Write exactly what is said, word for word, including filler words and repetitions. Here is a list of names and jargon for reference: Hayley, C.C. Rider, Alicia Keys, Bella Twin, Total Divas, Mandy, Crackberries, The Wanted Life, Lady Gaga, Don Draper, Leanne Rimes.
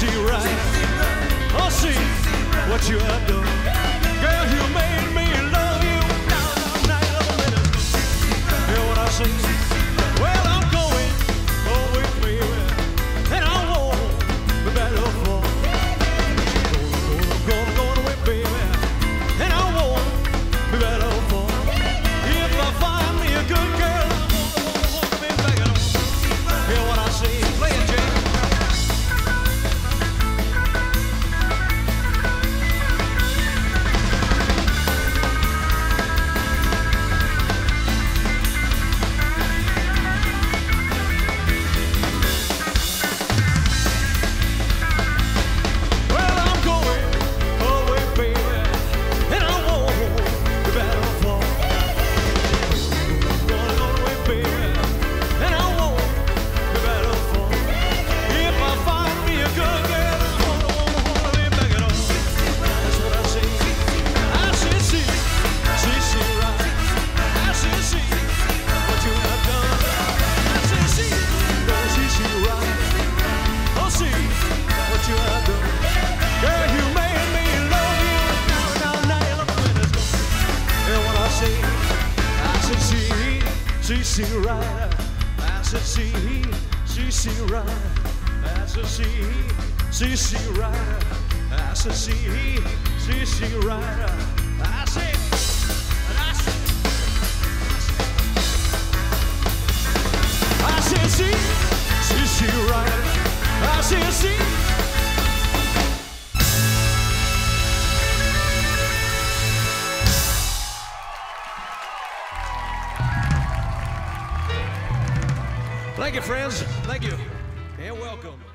C C. Rider. Oh, see what you have done. Girl, you made me love you night all night all minute. Hear what I say? Well, I'm going away, baby, and I won't be back no more. Gonna, gonna, away, baby, and I won't be back no more. If I find me a good girl, I'm gonna, gonna be back at home. Hear what I say? Play it, Jay. C C. Rider, that's a C. C C. Rider, that's a C. C C. Rider, that's a C. C C. Rider, that's it. I said C. C C. Rider, I said C. Thank you, friends. Thank you. And welcome.